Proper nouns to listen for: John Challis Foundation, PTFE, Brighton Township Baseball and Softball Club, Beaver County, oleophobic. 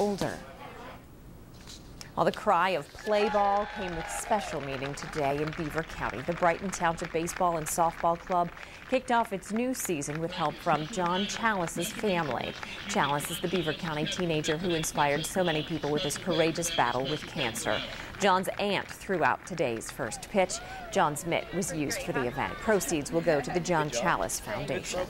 older. While the cry of play ball came with special meaning today in Beaver County, the Brighton Township Baseball and Softball Club kicked off its new season with help from John Challis' family. Challis is the Beaver County teenager who inspired so many people with his courageous battle with cancer. John's aunt threw out today's first pitch. John's mitt was used for the event. Proceeds will go to the John Challis Foundation.